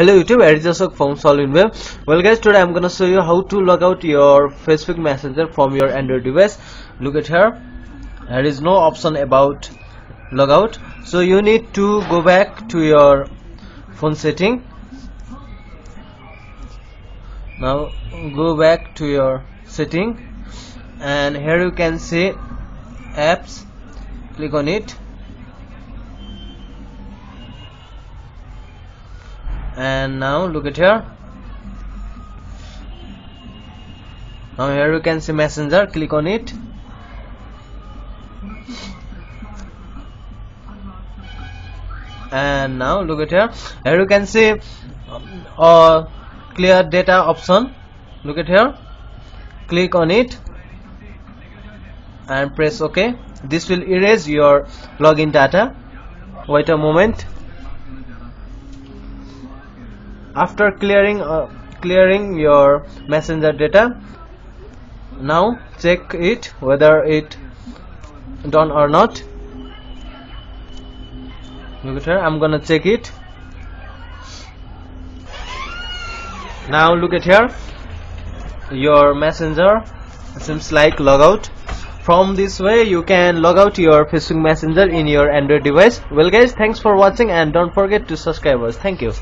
Hello YouTube, it is Ashok from Solve in Web. Well guys, today I'm gonna show you how to log out your Facebook Messenger from your Android device. Look at here, there is no option about log out. So you need to go back to your phone setting. Now go back to your setting and here you can see apps, click on it. And now look at here. Now here you can see Messenger, click on it. And now look at here. Here you can see clear data option. Look at here. Click on it and press OK. This will erase your login data. Wait a moment. After clearing your Messenger data, now check it whether it done or not. Look at here, I'm gonna check it. Now look at here, your Messenger seems like log out. From this way you can log out your Facebook Messenger in your Android device. Well guys, thanks for watching and don't forget to subscribe us. Thank you.